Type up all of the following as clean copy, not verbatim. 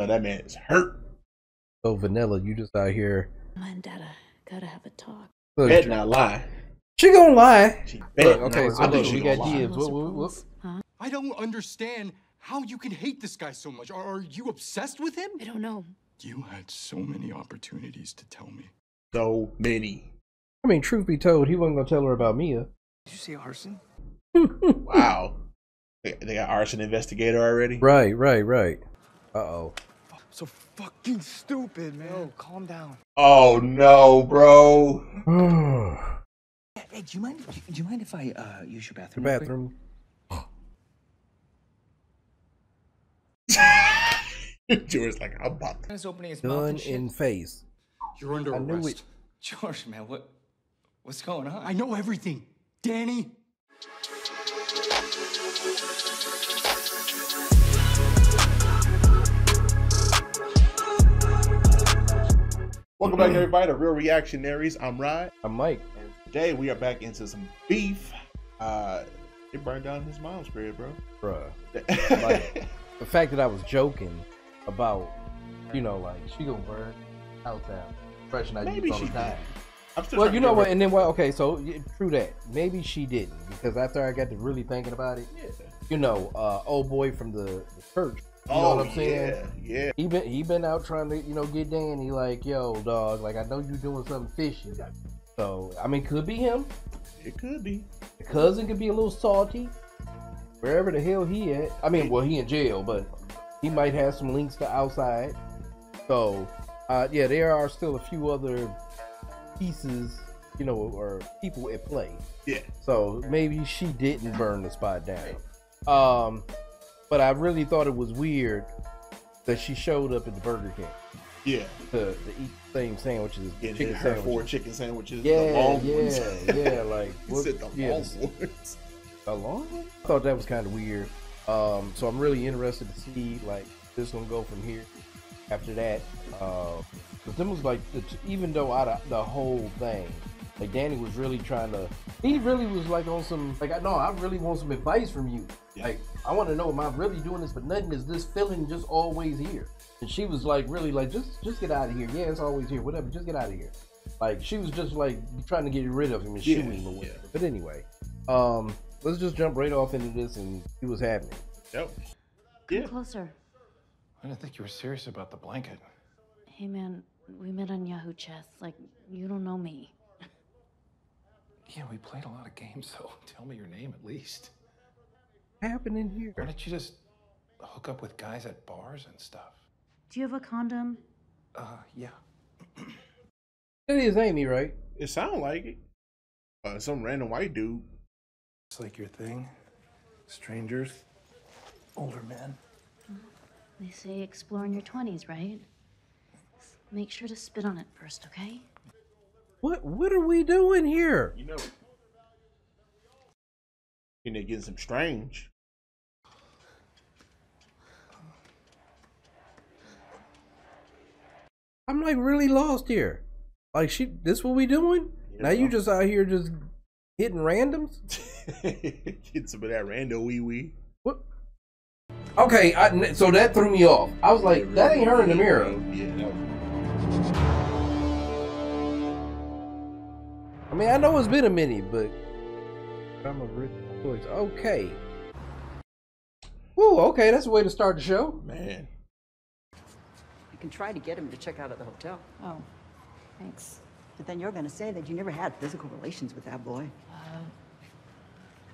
No, that man is hurt. Oh, Vanilla, you just out here. Mandetta, gotta have a talk. Look, bet not lie. She gonna lie. She bet. Okay, so look, we got DMs. I don't understand how you can hate this guy so much. Are you obsessed with him? I don't know. You had so many opportunities to tell me. So many. I mean, truth be told, he wasn't gonna tell her about Mia. Did you see arson? Wow. They got arson investigator already? Right, right, right. Uh-oh. So fucking stupid, man. No, calm down. Oh, no, bro. Hey, do you mind if I use your bathroom? Your bathroom. George's like, I'm about to. Gun in face. You're under arrest. George, man, what's going on? I know everything. Danny. Welcome back, everybody, to Reel Reactionaries. I'm Ryan. I'm Mike. And today we are back into some beef. It burned down his mom's crib, bro. Bruh. Like, the fact that I was joking about, you know, like, she gonna burn out town. Fresh and I maybe she did. I'm still well, you know what? Her. And then, well, okay, so true that. Maybe she didn't, because after I got to really thinking about it, yeah. You know, old boy from the church. You know what I'm saying? Yeah, yeah. He been out trying to, you know, get Danny like, yo, dog, like I know you doing something fishy. So I mean, could be him. It could be. The cousin could be a little salty. Wherever the hell he at. I mean, well, he in jail, but he might have some links to outside. So, yeah, there are still a few other pieces, you know, or people at play. Yeah. So maybe she didn't burn the spot down. But I really thought it was weird that she showed up at the Burger King. Yeah. To eat the same sandwiches. Yeah, chicken sandwiches. 4 chicken sandwiches. Yeah, the long ones. Yeah, like. What, said the yeah, long ones. The long ones? I thought that was kind of weird. So I'm really interested to see, like, this one go from here after that. But then was like, even though out of the whole thing, like Danny was really trying to, he really was like on some, like, no, I really want some advice from you. Yeah. Like, I want to know, am I really doing this for nothing? Is this feeling just always here? And she was like, really like, just get out of here. Yeah, it's always here, whatever, just get out of here. Like, she was just like trying to get rid of him and shoot him away. Yeah. But anyway, let's just jump right off into this and see what's happening. Yep. Come closer. I didn't think you were serious about the blanket. Hey man, we met on Yahoo Chess. Like, you don't know me. Yeah, we played a lot of games, so tell me your name at least. What happened in here? Why don't you just hook up with guys at bars and stuff? Do you have a condom? Yeah. It is Amy, right? It sounds like it. Some random white dude. It's like your thing. Strangers. Older men. They say explore in your 20s, right? Make sure to spit on it first, okay? What are we doing here? You know, and they're getting some strange. I'm like really lost here. Like this what we doing? Yeah. Now you just out here just hitting randoms? Get some of that rando wee wee. What? Okay, so that threw me off. I was like, that ain't her in the mirror. Yeah. No. I mean, I know it's been a minute, but I'm a rich voice. Okay. Woo, okay, that's a way to start the show. Man. I can try to get him to check out at the hotel. Oh, thanks. But then you're going to say that you never had physical relations with that boy.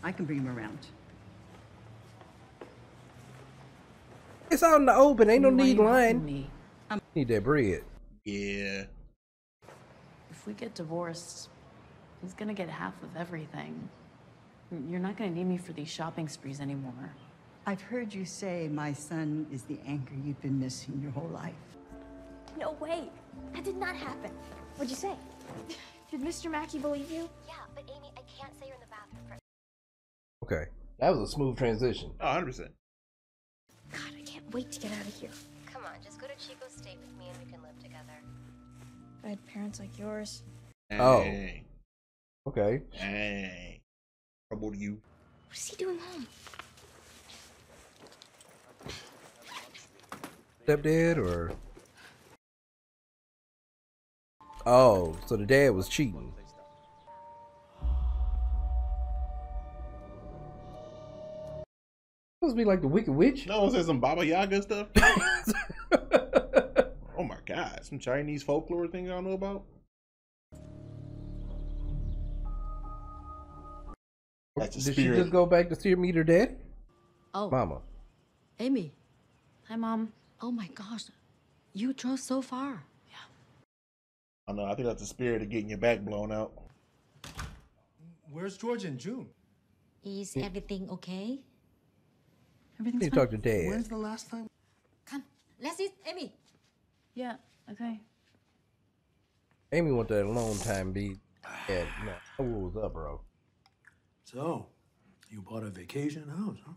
I can bring him around. It's out in the open. Ain't no need lying. Need that bread. Yeah. If we get divorced... He's gonna get half of everything. You're not gonna need me for these shopping sprees anymore. I've heard you say my son is the anchor you've been missing your whole life. No way, that did not happen. What'd you say? Did Mr. Mackey believe you? Yeah, but Amy, I can't say you're in the bathroom first. Okay, that was a smooth transition. Oh, 100%. God, I can't wait to get out of here. Come on, just go to Chico State with me and we can live together. If I had parents like yours. Hey. Oh. Okay. Hey. Trouble to you. What is he doing home? stepdad or? Oh, so the dad was cheating. Supposed to be like the Wicked Witch? No, was that some Baba Yaga stuff? Oh my God, some Chinese folklore thing y'all know about? That's a spirit. Did she just go back to see her meet her dad? Oh. Mama. Amy. Hi, Mom. Oh my gosh. You drove so far. Yeah. I know. I think that's the spirit of getting your back blown out. Where's George in June? Is everything okay? Everything's fine. You talk to Dad. When's the last time? Come. Let's eat, Amy. Yeah. Okay. Amy went to a long time beat. Yeah. No. What was up, bro? So, you bought a vacation house, huh?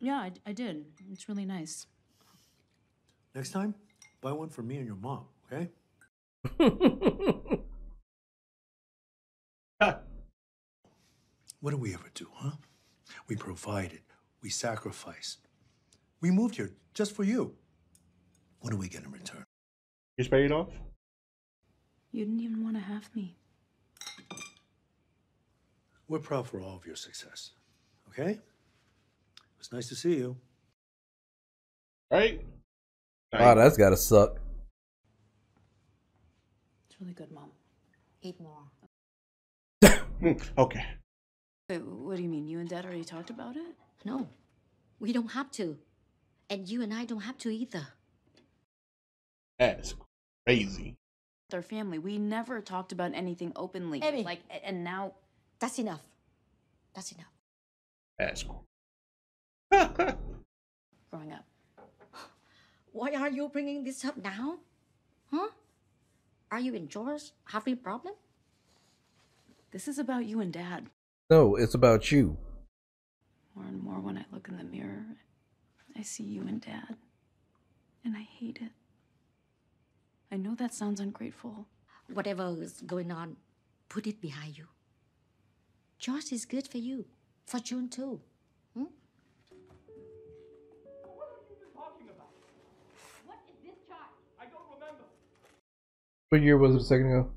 Yeah, I did. It's really nice. Next time, buy one for me and your mom, okay? What do we ever do, huh? We provided. We sacrificed. We moved here just for you. What do we get in return? You just paid off? You didn't even want to have me. We're proud for all of your success, okay? It was nice to see you. Right? Wow, that's gotta suck. It's really good, Mom. Eat more. Okay. Wait, what do you mean? You and Dad already talked about it? No, we don't have to. And you and I don't have to either. That's crazy. With our family, we never talked about anything openly. Amy. Like, and now... That's enough. That's enough. That's cool. Growing up. Why are you bringing this up now? Huh? Are you and George having a problem? This is about you and Dad. No, it's about you. More and more when I look in the mirror, I see you and Dad. And I hate it. I know that sounds ungrateful. Whatever is going on, put it behind you. George is good for you. For June, too. Hmm? What are you talking about? What is this child? I don't remember. What year was it a second ago?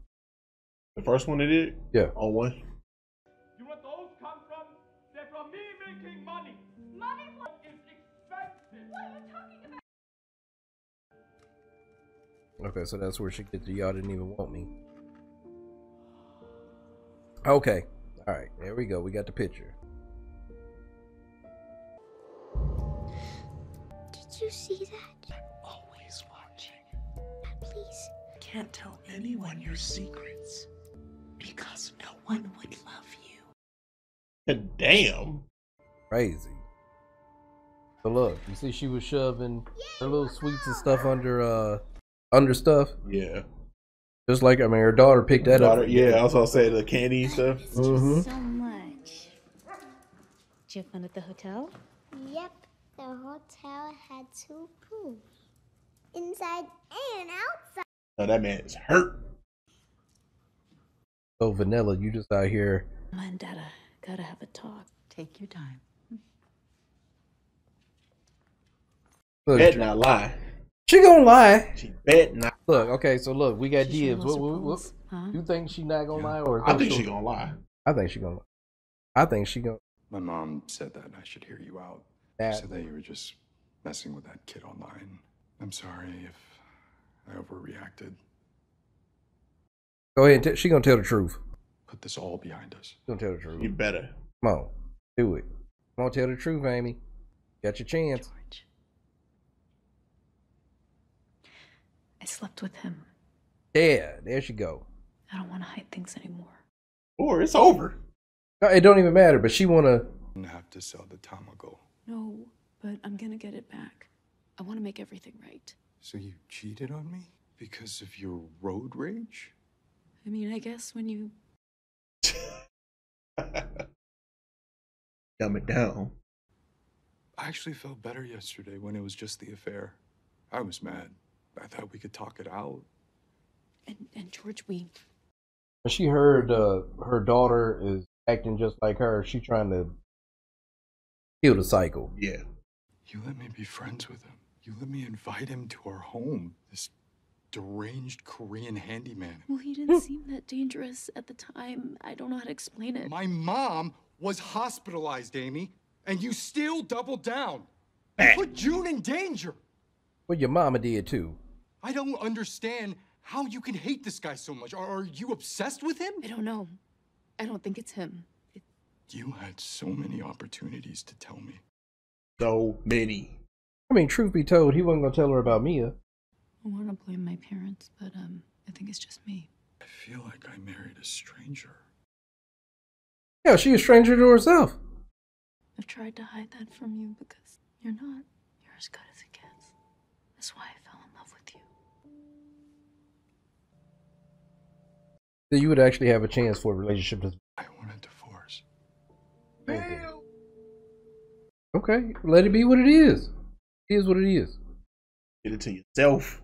The first one they did? Yeah. Oh, what? You know what those come from? They're from me making money. Money is expensive. What are you talking about? Okay, so that's where she gets the y'all didn't even want me. Okay. All right, there we go. We got the picture. Did you see that? I'm always watching. Please. Can't tell anyone your secrets because no one would love you. Damn. Crazy. But look, you see she was shoving her little sweets and stuff under under stuff. Yeah. Just like, I mean, her daughter picked that up. Yeah, I was gonna say the candy and stuff. Mm-hmm. So much. Did you have fun at the hotel? Yep, the hotel had two pools, inside and outside. Oh, that man is hurt. So Vanilla, you just out here. Mom and Dada, gotta have a talk. Take your time. Look, bet not lie. She gonna lie. She bet not. Look, okay, so look, we got dibs. What? Huh? You think she not gonna lie, or I think she gonna lie. I think she gonna lie. I think she gonna. My mom said that I should hear you out. She said that you were just messing with that kid online. I'm sorry if I overreacted. Go ahead. She gonna tell the truth. Put this all behind us. She gonna tell the truth. You better. Come on, do it. Come on, tell the truth, Amy. Got your chance. George. I slept with him. Yeah, there she go. I don't want to hide things anymore. Or it's over. No, it don't even matter, but she wanna have to sell the tamago. No, but I'm gonna get it back. I wanna make everything right. So you cheated on me? Because of your road rage? I mean, I guess when you dumb it down. I actually felt better yesterday when it was just the affair. I was mad. I thought we could talk it out. And George, we... She heard her daughter is acting just like her. She's trying to heal the cycle. Yeah. You let me be friends with him. You let me invite him to our home, this deranged Korean handyman. Well, he didn't seem that dangerous at the time. I don't know how to explain it. My mom was hospitalized, Amy, and you still doubled down. Put June in danger. Well, your mama did too. I don't understand how you can hate this guy so much. Are you obsessed with him? I don't know. I don't think it's him. You had so many opportunities to tell me. So many. I mean, truth be told, he wasn't gonna tell her about Mia. I want to blame my parents, but I think it's just me. I feel like I married a stranger. Yeah, she's a stranger to herself. I've tried to hide that from you because you're not. You're as good as it gets. That's why I fell in love with you. So you would actually have a chance for a relationship. I want a divorce. Damn. Okay, let it be what it is. It is what it is. Get it to yourself.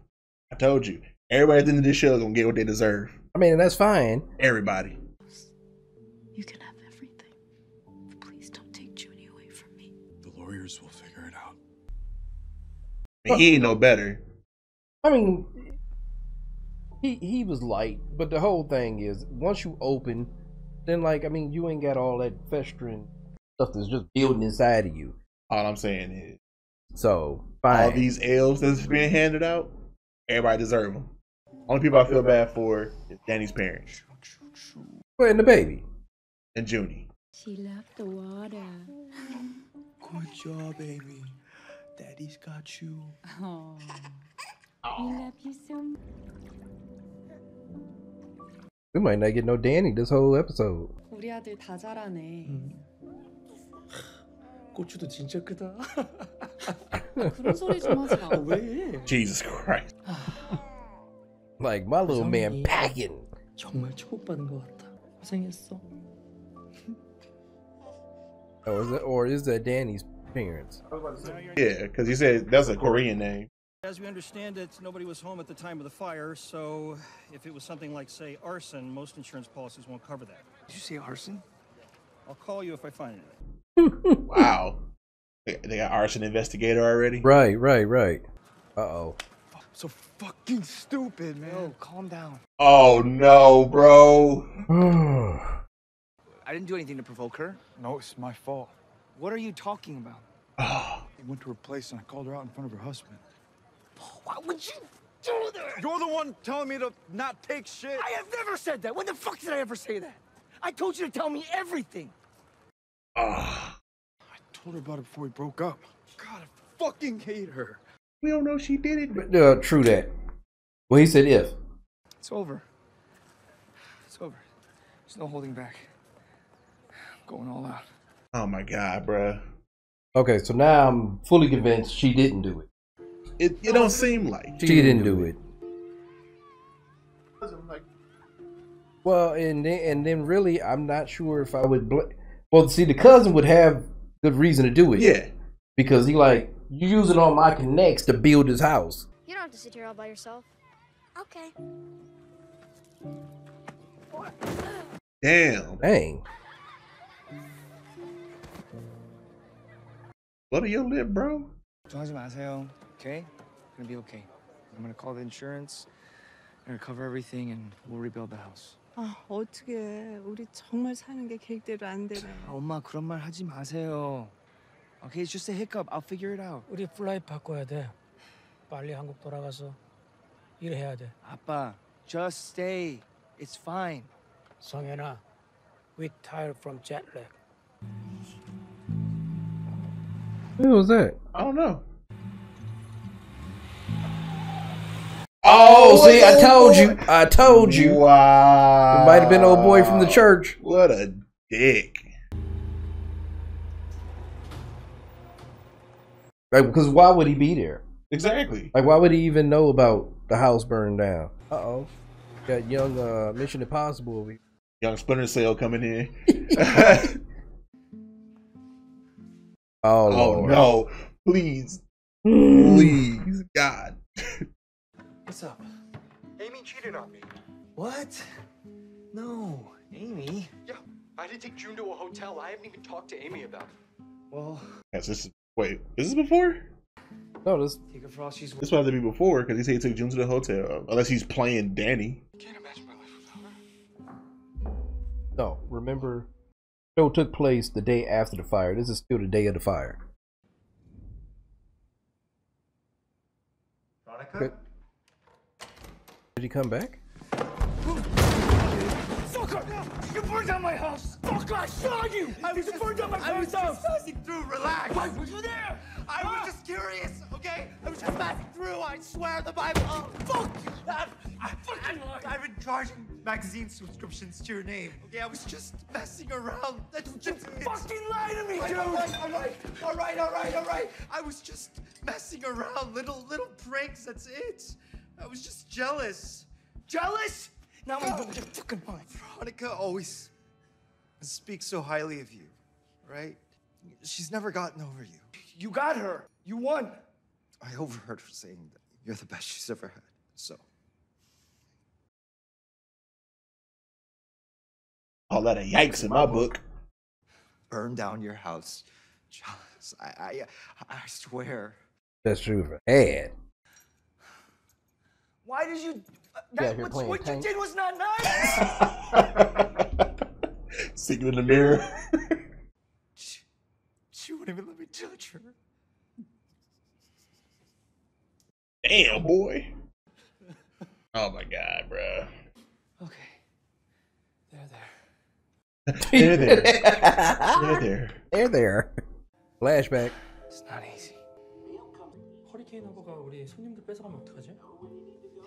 I told you, everybody at the end of this show is gonna get what they deserve. I mean, that's fine. Everybody. You can have everything, but please don't take Junie away from me. The lawyers will figure it out. I mean, he ain't no better. I mean, he was light, but the whole thing is, once you open, then like, I mean, you ain't got all that festering stuff that's just building inside of you. All I'm saying is, so fine. All these L's that's being handed out, everybody deserve them. Only people I feel bad for is Danny's parents. Well, and the baby. And Junie. She left the water. Good job, baby. Daddy's got you. Oh. I love you so much. We might not get no Danny this whole episode. 우리 아들 다 잘하네. 고추도 진짜 크다. 그런 소리 좀 하지 마. 왜? Jesus Christ. Like my little man packing. 정말 축복받은 것 같아. 고생했어. Oh, is that, or is that Danny's parents? Yeah, because he said that's a Korean name. As we understand it, nobody was home at the time of the fire, so if it was something like, say, arson, most insurance policies won't cover that. Did you say arson? I'll call you if I find it. Wow. They got arson investigator already? Right. Uh-oh. So fucking stupid, man. No, calm down. Oh, no, bro. I didn't do anything to provoke her. No, it's my fault. What are you talking about? I went to her place and I called her out in front of her husband. Why would you do that? You're the one telling me to not take shit. I have never said that. When the fuck did I ever say that? I told you to tell me everything. I told her about it before we broke up. God, I fucking hate her. We don't know she did it. But, true that. Well, he said if. It's over. It's over. There's no holding back. I'm going all out. Oh my God, bruh. Okay, so now I'm fully convinced she didn't do it. It don't seem like she didn't do it. Well, and then really, I'm not sure if I would. Well, see, the cousin would have good reason to do it. Yeah, because he like you use it on my connects to build his house. You don't have to sit here all by yourself. Okay. Damn. Dang. What do you live, bro? Okay, I'm gonna be okay. I'm gonna call the insurance. I'm gonna cover everything, and we'll rebuild the house. 아, 어떻게 우리 정말 사는 게 계획대로 안 되네. 엄마 그런 말 하지 마세요. Okay, it's just a hiccup. I'll figure it out. 우리 플라이 바꿔야 돼. 빨리 한국 돌아가서 일해야 돼. 아빠, just stay. It's fine. 성현아, we tired from jet lag. What was that? I don't know. Oh, see, I told you. I told you. Wow. It might have been old boy from the church. What a dick. Like, because why would he be there? Exactly. Like, why would he even know about the house burning down? Uh-oh. Got young Mission Impossible over here. Young Splinter Cell coming in. Oh no. Please. Please, God. What's up? Amy cheated on me. What? No, Amy. Yeah, I had to take June to a hotel. I haven't even talked to Amy about it. Well... Yes, this is... Wait, is this before? No, this might have to be before, because he said he took June to the hotel. Unless he's playing Danny. Can't imagine my life without her. No, remember, the show took place the day after the fire. This is still the day of the fire. Monica? Did he come back? You burned down my house! Fuck, I saw you! You burned down my house! I was just passing through, relax! Why were you there? I was just curious, okay? I was just passing through, I swear the Bible! Oh, fuck! I've been charging magazine subscriptions to your name, okay? I was just messing around. That's just fucking lie to me, dude! Alright. I was just messing around, little pranks, that's it. I was just jealous. Jealous? Now I'm going to fucking mind. Veronica always speaks so highly of you, right? She's never gotten over you. You got her. You won. I overheard her saying that you're the best she's ever had, so. All that a yikes in my book. Burn down your house. Jealous. I swear. That's true. Hey. Why did you... That, what you did was not nice! Seeing you in the mirror. She wouldn't even let me touch her. Damn, boy. Oh my God, bro. Okay. They're there. They're there. Flashback. It's not easy.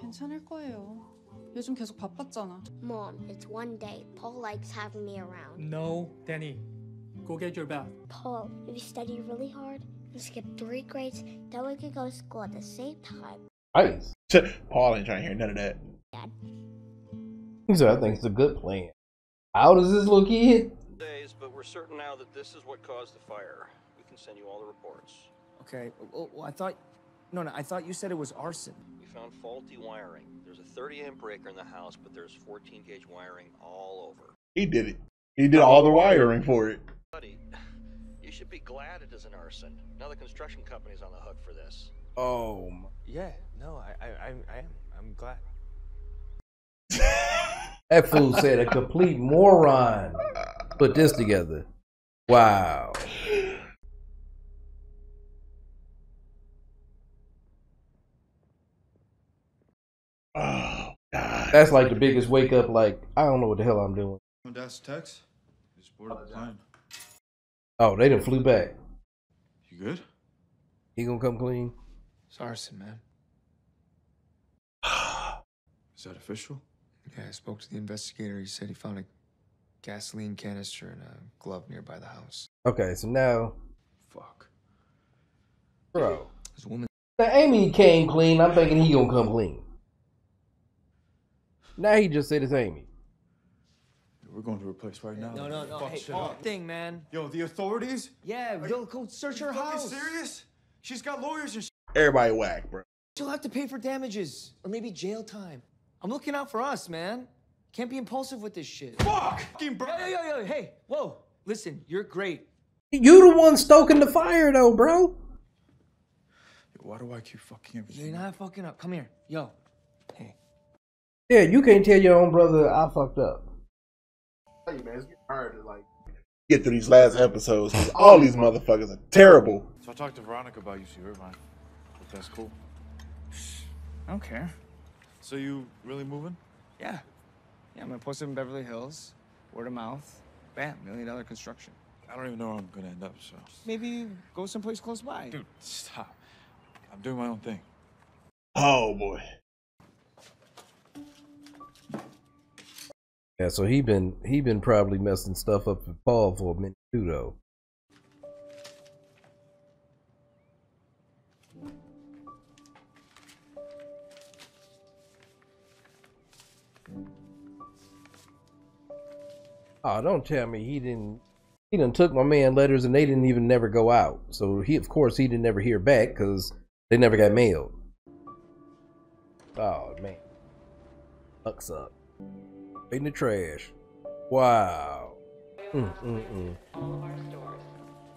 괜찮을 거예요. 요즘 계속 바빴잖아. Mom, it's one day. Paul likes having me around. No, Danny. Go get your bath. Paul, if you study really hard and skip 3 grades, then we could go to school at the same time. Nice. Paul ain't trying to hear none of that. Dad. So I think it's a good plan. How does this look in? Days, but we're certain now that this is what caused the fire. We can send you all the reports. Okay. Well, I thought... No, I thought you said it was arson. We found faulty wiring. There's a 30-amp breaker in the house, but there's 14-gauge wiring all over. He did it. He did all the wiring for it. Buddy, you should be glad it isn't arson. Now the construction company's on the hook for this. Oh, yeah. No, I am. I'm glad. That fool said a complete moron put this together. Wow. Oh, God. That's like the biggest wake up. Like, I don't know what the hell I'm doing. That's Tex. It's board of the plane. Oh, they done flew back. You good? He gonna come clean? It's arson, man. Is that official? Yeah, I spoke to the investigator. He said he found a gasoline canister and a glove nearby the house. Okay, so now. Fuck. Bro. This woman. Now, Amy came clean. I'm thinking he gonna come clean. Now he just said it's Amy. We're going to her place right now. No. Fuck, hey, thing, man. Yo, the authorities? Yeah, they'll go search her house. Are you serious? She's got lawyers and shit. Everybody whack, bro. She'll have to pay for damages or maybe jail time. I'm looking out for us, man. Can't be impulsive with this shit. Fuck! Bro. Yo, hey, whoa. Listen, you're great. You the one stoking the fire, though, bro. Yo, why do I keep fucking everything? You're not fucking up. Come here. Yo. Hey. Yeah, you can't tell your own brother I fucked up. Hey man, it's getting hard to like get through these last episodes because all these motherfuckers are terrible. So I talked to Veronica about you, she hurt mine. If that's cool. I don't care. So you really moving? Yeah, I'm gonna post it in Beverly Hills. Word of mouth. Bam, $1 million construction. I don't even know where I'm gonna end up, so. Maybe go someplace close by. Dude, stop. I'm doing my own thing. Oh boy. Yeah, so he been probably messing stuff up with Paul for a minute too, though. Oh, don't tell me he done took my man letters and they didn't even never go out. So he, of course, he didn't never hear back because they never got mailed. Oh man, fucks up. In the trash. Wow. All of our stores.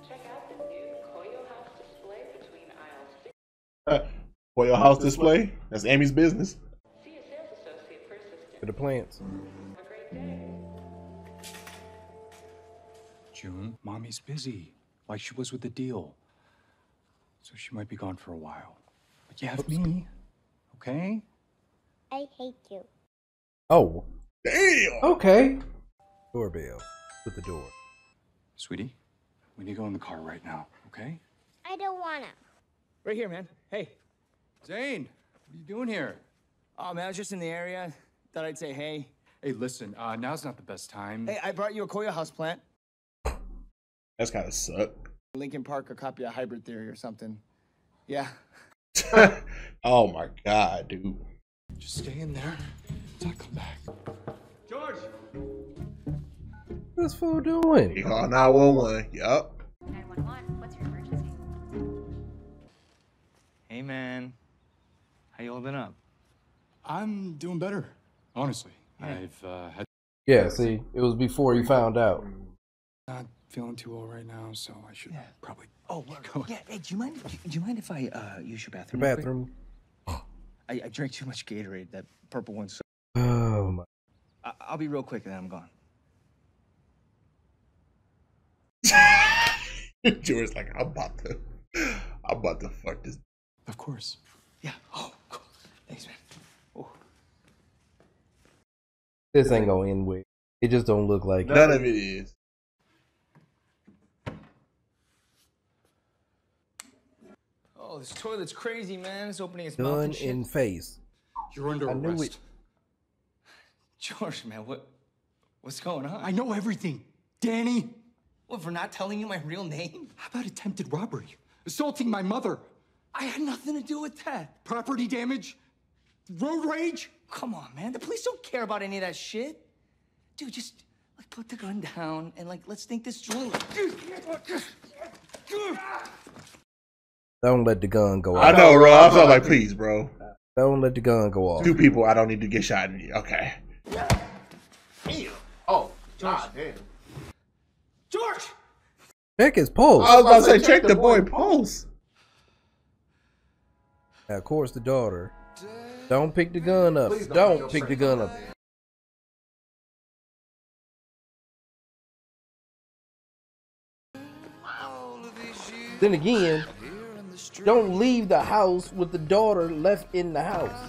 Check out the new Koya house display between aisles. For your house display? That's Amy's business. See a sales associate for assistance. For the plants. Have a great day. June, Mommy's busy, like she was with the deal. So she might be gone for a while. But you have me, okay? I hate you. Oh. Damn! Okay. Doorbell. With the door. Sweetie, we need to go in the car right now, okay? I don't wanna. Right here, man. Hey. Zane, what are you doing here? Oh, man, I was just in the area. Thought I'd say hey. Hey, listen, now's not the best time. Hey, I brought you a Koya house plant. That's kind of suck. Lincoln Park, a copy of Hybrid Theory or something. Yeah. Oh, my God, dude. Just stay in there until I come back. George! What's this fool doing? You call 911. Yup. 911, what's your emergency? Hey, man. How you holding up? I'm doing better, honestly. Yeah. I've had. Yeah, see, it was before you found out. Not feeling too well right now, so I should probably. Oh, go. Yeah. Hey, do you mind if I use your bathroom? Your bathroom. I drank too much Gatorade. That purple one. Oh my. I'll be real quick, and then I'm gone. George's like, I'm about to fuck this. Of course. Yeah. Oh, cool. Thanks, man. Oh. This ain't gonna end with. It just don't look like none it. Of it is. Oh, this toilet's crazy, man. It's opening its mouth and shit. In face. You're under arrest. It. George, man, what's going on? I know everything, Danny. What, for not telling you my real name? How about attempted robbery? Assaulting my mother? I had nothing to do with that. Property damage? Road rage? Come on, man. The police don't care about any of that shit. Dude, just like put the gun down and like let's think this through. Don't let the gun go off. I know, bro. I felt like, please, bro. Don't let the gun go off. Two people I don't need to get shot in. Okay. Damn. Oh, God damn. George! Check his pulse. I was about to say, check the boy pulse. Now, of course, the daughter. Don't pick the gun up. Don't pick the gun up. Then again, don't leave the house with the daughter left in the house,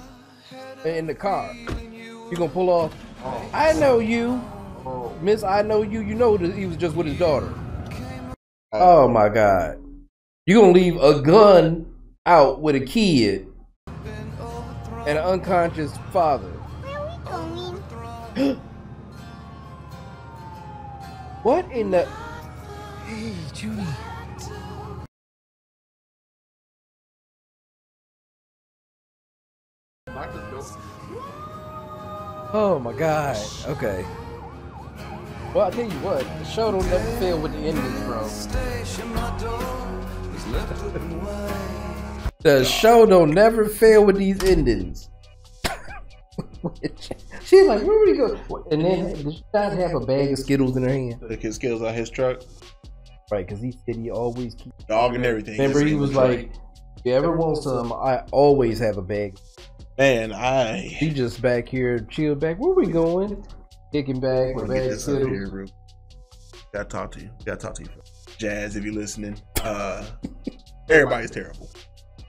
in the car. You're gonna pull off. Oh. I know you. Oh. Miss, I know you. You know that he was just with his daughter. Oh my God. You gonna leave a gun out with a kid and an unconscious father. Where are we going? What in the... Hey, Judy. Oh my God. Okay. Well, I tell you what, the show don't never fail with the endings, bro. The show don't never fail with these endings. She's like, where would he go? And then, did she not have a bag of Skittles in her hand? Took his Skittles out of his truck. Right, because he said he always keeps dog and everything. Remember, he was like, if you ever want some, I always have a bag. Man, he just back here, chill back. Where we going? Kicking back, we're back here, bro. Gotta talk to you. Jazz, if you're listening. Everybody's terrible.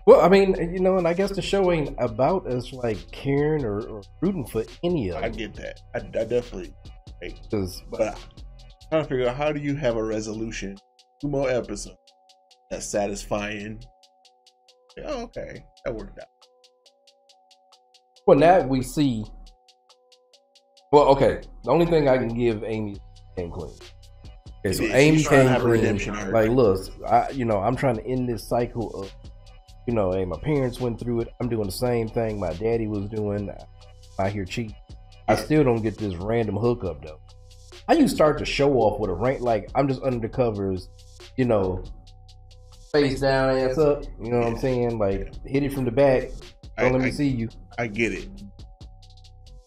Well, I mean, you know, and I guess the show ain't about us like caring or rooting for any of them. I get that. I definitely. But I'm trying to figure out, how do you have a resolution? 2 more episodes. That's satisfying. Yeah, okay. That worked out. Well, now we see. Well, okay. The only thing I can give Amy is came clean. Okay, so Amy came clean. Like, look, I'm trying to end this cycle of, hey, my parents went through it. I'm doing the same thing my daddy was doing. I hear cheat. I still don't get this random hookup though. How you start to show off with a rank like I'm just under the covers, face down, ass up. You know what I'm saying? Like hit it from the back. Don't let me see you. I get it.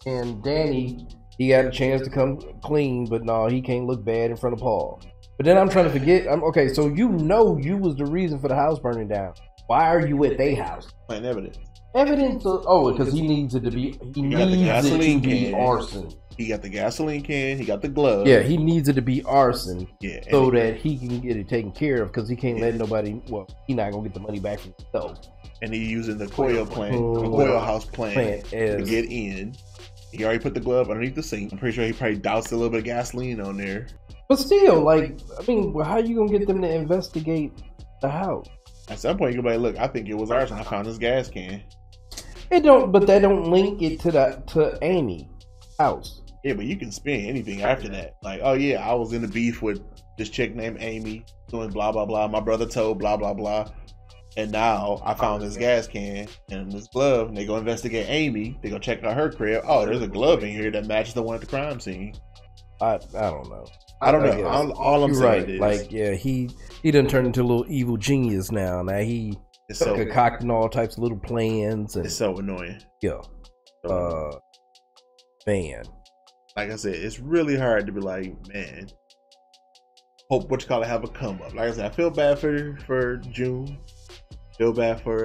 And Danny. He had a chance to come clean, but no, he can't look bad in front of Paul. But then I'm trying to forget. Okay, so you was the reason for the house burning down. Why are you at their house? Find evidence. Evidence of, oh, because he needs it to be, he needs it to be arson. He got the gasoline can, he got the gloves. Yeah, he needs it to be arson, yeah, so that he can get it taken care of, because he can't let nobody, well, he's not going to get the money back from himself. And he's using the Koya plant, the Koya house plant to get in. He already put the glove underneath the sink. I'm pretty sure he probably doused a little bit of gasoline on there. But still, like, I mean, how are you going to get them to investigate the house? At some point, you're going to be like, look, I think it was arson. I found this gas can. It don't, but they don't link it to the Amy's house. Yeah, but you can spin anything after that. Like, oh yeah, I was in a beef with this chick named Amy doing blah blah blah. My brother told blah blah blah, and now I found this gas can and this glove. And they go investigate Amy. They go check out her crib. Oh, there's a glove in here that matches the one at the crime scene. I don't know. I don't know. All I'm saying is, like, yeah, he done turned into a little evil genius now. Now he concocting all types of little plans. And, it's so annoying. Yeah, man. Like I said, it's really hard to be like, man, hope what you call it have a come up. Like I said, I feel bad for June. Feel bad for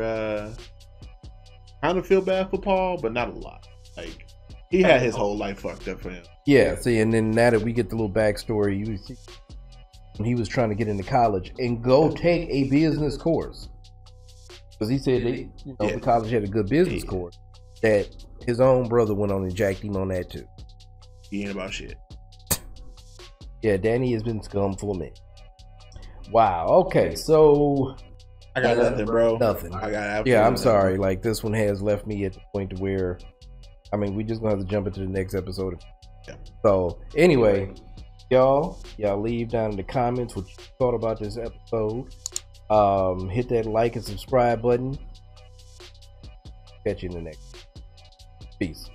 kind of feel bad for Paul, but not a lot. Like he had his whole life fucked up for him. Yeah, see, and then now that we get the little backstory, you see when he was trying to get into college and go take a business course. Because he said they, you know, the college had a good business course that his own brother went on and jacked him on that too. He ain't about shit. Yeah, Danny has been scum for a minute. Wow. Okay, so I got nothing, bro. Nothing. I got I'm sorry. Like this one has left me at the point where, I mean, we just gonna have to jump into the next episode. Yeah. So anyway, y'all leave down in the comments what you thought about this episode. Hit that like and subscribe button. Catch you in the next. Peace.